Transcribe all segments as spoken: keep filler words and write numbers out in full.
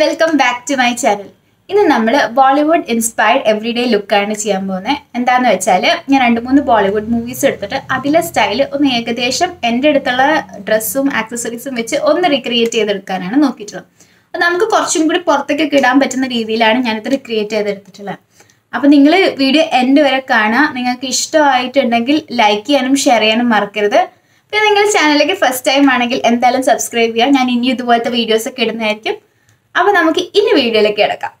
and welcome back to my channel. ഇന്ന് നമ്മൾ Bollywood inspired everyday look ആണ് ചെയ്യാൻ പോകുന്നത്. എന്താണെന്ന് വെച്ചാൽ ഞാൻ രണ്ട് മൂന്ന് Bollywood movies എടുത്തിട്ട് അതിലെ സ്റ്റൈൽ ഒന്ന് ഏകദേശം എൻ്റെ അടുത്തുള്ള ഡ്രസ്സും ആക്സസറീസും വെച്ച് ഒന്ന് റീക്രിയേറ്റ് ചെയ്തെടുക്കാനാണ് നോക്കിയിട്ടുള്ളത്. അപ്പോൾ നമുക്ക് കുറച്ചും കൂടി പുറത്തേക്ക് ഇടാൻ പറ്റുന്ന രീതിയിലാണ് ഞാൻ ഇത് റീക്രിയേറ്റ് ചെയ്തെടുത്തിട്ടുള്ളത്. അപ്പോൾ നിങ്ങൾ വീഡിയോ എൻഡ് വരെ കാണുക. നിങ്ങൾക്ക് ഇഷ്ടമായിട്ടുണ്ടെങ്കിൽ ലൈക്ക് ചെയ്യാനും ഷെയർ ചെയ്യാനും മറക്കരുത്. If you are watching first time, please subscribe to my channel. I will watch videos like this. Now, we will see this video.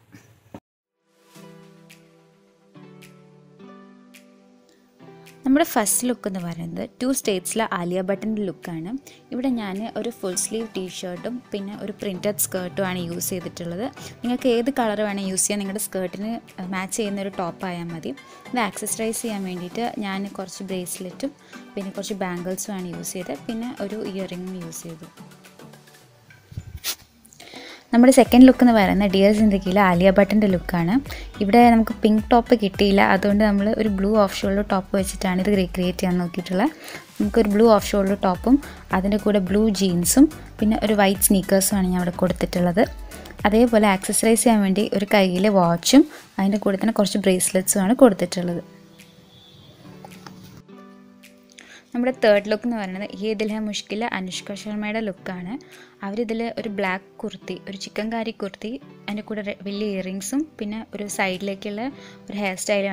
Our first look is Two States Aliyah button look. Here I use a full sleeve t-shirt and a printed skirt. You can use any color you use your skirt to match the top. To accessorize it, I use a bracelet, a bangles and an earring. Our second look is Aliyah button look. Here we have a pink top, that's why we have a blue off-shoulder top. We have a blue off-shoulder top, blue jeans and white sneakers. We have a watch and bracelets. Our third look is Anushka Sharma look. She has a black kurti, a chicken curry kurti, and earrings, a side hairstyle.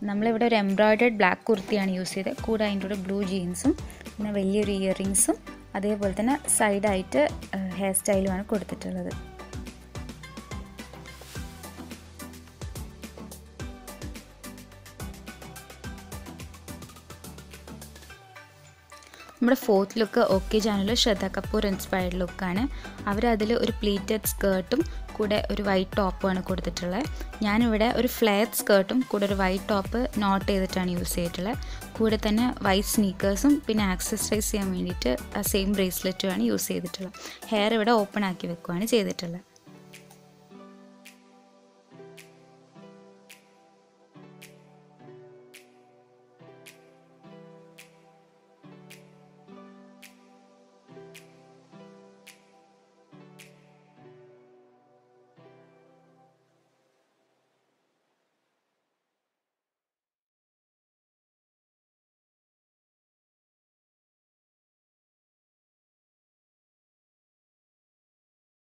We have an embroidered black kurti and blue jeans, earrings, and a side hairstyle. Our fourth look is OK channel Shraddha Kapoor inspired look. They have a pleated skirt and a white top. I have a flat skirt and a white top. I have white sneakers and accessorize the same bracelet. Hair is open.